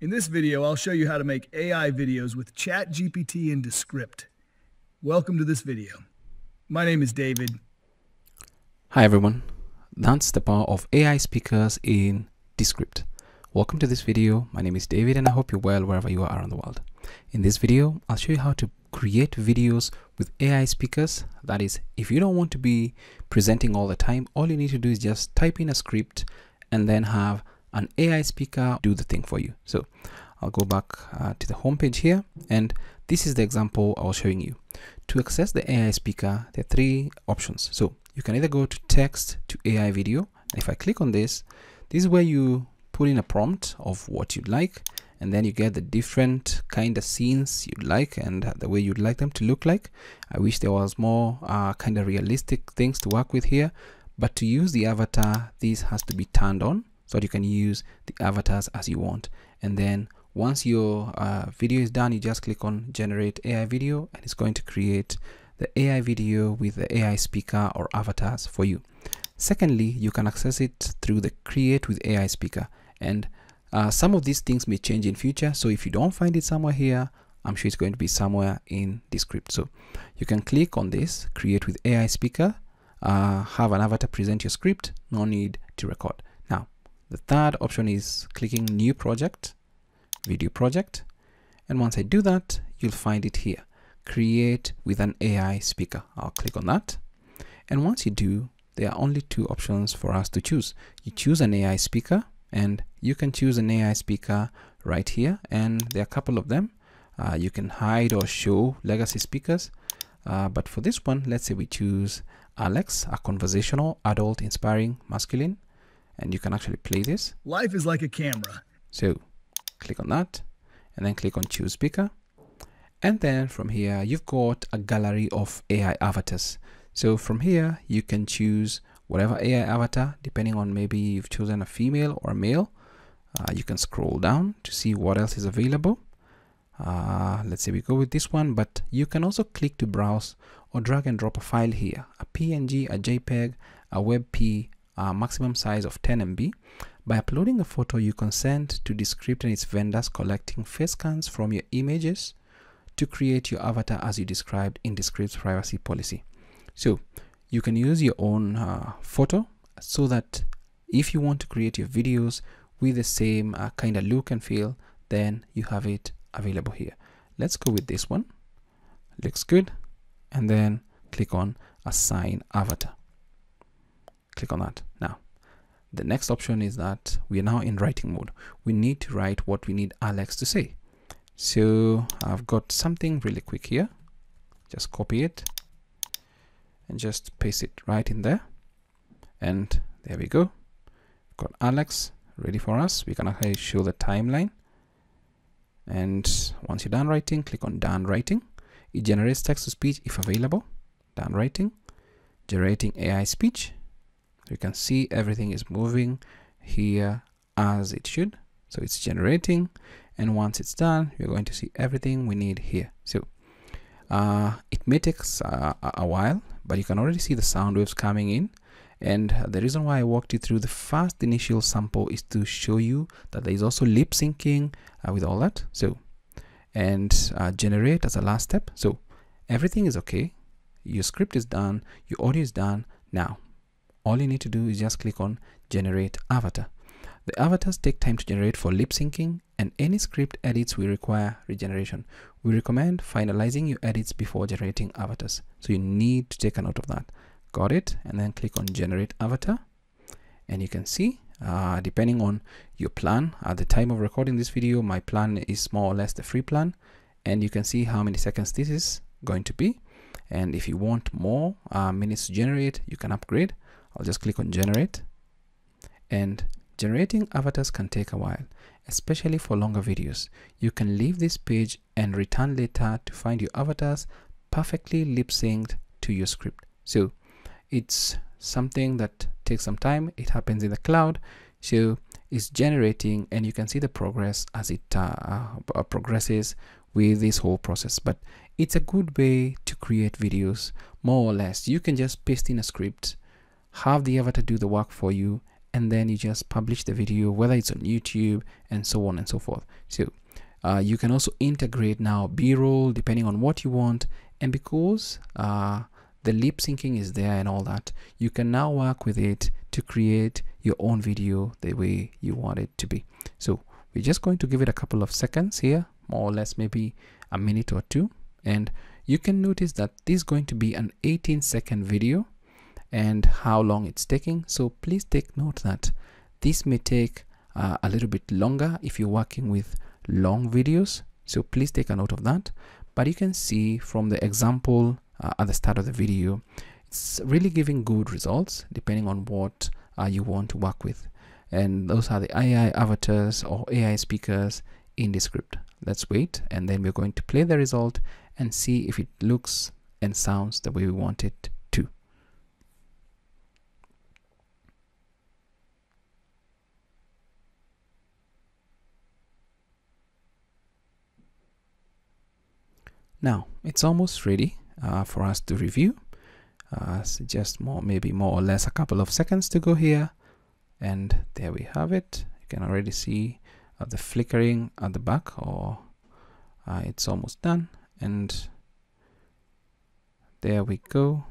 In this video, I'll show you how to make AI videos with ChatGPT and Descript. Welcome to this video. My name is David. Hi everyone. That's the power of AI speakers in Descript. Welcome to this video. My name is David and I hope you're well wherever you are around the world. In this video, I'll show you how to create videos with AI speakers. That is, if you don't want to be presenting all the time, all you need to do is just type in a script and then have an AI speaker do the thing for you. So I'll go back to the homepage here, and this is the example I was showing you. To access the AI speaker, there are three options. So you can either go to text to AI video. If I click on this is where you put in a prompt of what you'd like, and then you get the different kind of scenes you'd like and the way you'd like them to look like. I wish there was more kind of realistic things to work with here, but to use the avatar, this has to be turned on, so that you can use the avatars as you want. And then once your video is done, you just click on generate AI video, and it's going to create the AI video with the AI speaker or avatars for you. Secondly, you can access it through the create with AI speaker, and some of these things may change in future. So if you don't find it somewhere here, I'm sure it's going to be somewhere in Descript. So you can click on this create with AI speaker, have an avatar present your script, no need to record. The third option is clicking new project, video project. And once I do that, you'll find it here, create with an AI speaker. I'll click on that. And once you do, there are only two options for us to choose. You choose an AI speaker, and you can choose an AI speaker right here. And there are a couple of them. You can hide or show legacy speakers. But for this one, let's say we choose Alex, a conversational, adult, inspiring, masculine. And you can actually play this. Life is like a camera. So click on that, and then click on choose speaker. And then from here, you've got a gallery of AI avatars. So from here, you can choose whatever AI avatar, depending on maybe you've chosen a female or a male. You can scroll down to see what else is available. Let's say we go with this one, but you can also click to browse or drag and drop a file here, a PNG, a JPEG, a WebP, maximum size of 10 MB. By uploading a photo, you consent to Descript and its vendors collecting face scans from your images to create your avatar as you described in Descript's privacy policy. So you can use your own photo, so that if you want to create your videos with the same kind of look and feel, then you have it available here. Let's go with this one. Looks good. And then click on assign avatar. Click on that. Now, the next option is that we are now in writing mode. We need to write what we need Alex to say. So I've got something really quick here. Just copy it and just paste it right in there. And there we go. Got Alex ready for us. We can actually show the timeline. And once you're done writing, click on done writing. It generates text to speech if available. Done writing, generating AI speech. You can see everything is moving here as it should. So it's generating, and once it's done, we're going to see everything we need here. So it may take a while, but you can already see the sound waves coming in. And the reason why I walked you through the first initial sample is to show you that there is also lip syncing with all that. So, and generate as a last step. So everything is okay. Your script is done. Your audio is done. Now, all you need to do is just click on generate avatar. The avatars take time to generate for lip syncing, and any script edits will require regeneration. We recommend finalizing your edits before generating avatars. So you need to take a note of that. Got it? And then click on generate avatar. And you can see, depending on your plan, at the time of recording this video, my plan is more or less the free plan. And you can see how many seconds this is going to be. And if you want more minutes to generate, you can upgrade. I'll just click on generate, and generating avatars can take a while, especially for longer videos. You can leave this page and return later to find your avatars perfectly lip synced to your script. So it's something that takes some time. It happens in the cloud. So it's generating, and you can see the progress as it progresses with this whole process. But it's a good way to create videos, more or less. You can just paste in a script, have the avatar do the work for you, and then you just publish the video, whether it's on YouTube and so on and so forth. So you can also integrate now B-roll depending on what you want. And because the lip syncing is there and all that, you can now work with it to create your own video the way you want it to be. So we're just going to give it a couple of seconds here, more or less maybe a minute or two. And you can notice that this is going to be an 18-second video and how long it's taking. So please take note that this may take a little bit longer if you're working with long videos. So please take a note of that. But you can see from the example at the start of the video, it's really giving good results depending on what you want to work with. And those are the AI avatars or AI speakers in Descript. Let's wait, and then we're going to play the result and see if it looks and sounds the way we want it to. Now it's almost ready for us to review. So just maybe more or less a couple of seconds to go here, and there we have it. You can already see the flickering at the back, or it's almost done, and there we go.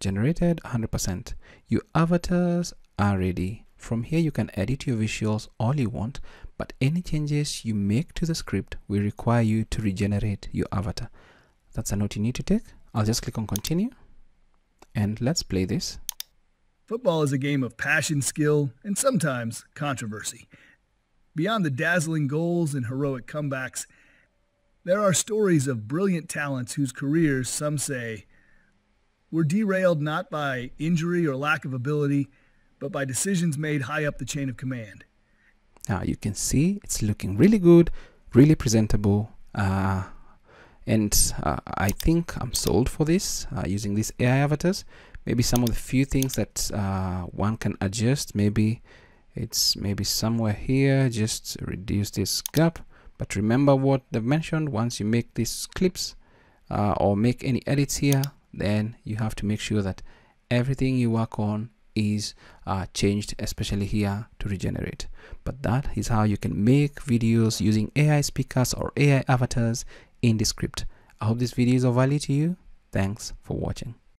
Generated 100%. Your avatars are ready. From here you can edit your visuals all you want, but any changes you make to the script will require you to regenerate your avatar. That's a note you need to take. I'll just click on continue, and let's play this. Football is a game of passion, skill, and sometimes controversy. Beyond the dazzling goals and heroic comebacks, there are stories of brilliant talents whose careers, some say, were derailed not by injury or lack of ability, but by decisions made high up the chain of command. Now you can see it's looking really good, really presentable. And I think I'm sold for this, using these AI avatars. Maybe some of the few things that one can adjust, maybe somewhere here, just reduce this gap. But remember what they've mentioned, once you make these clips or make any edits here, then you have to make sure that everything you work on is changed, especially here to regenerate. But that is how you can make videos using AI speakers or AI avatars in Descript. I hope this video is of value to you. Thanks for watching.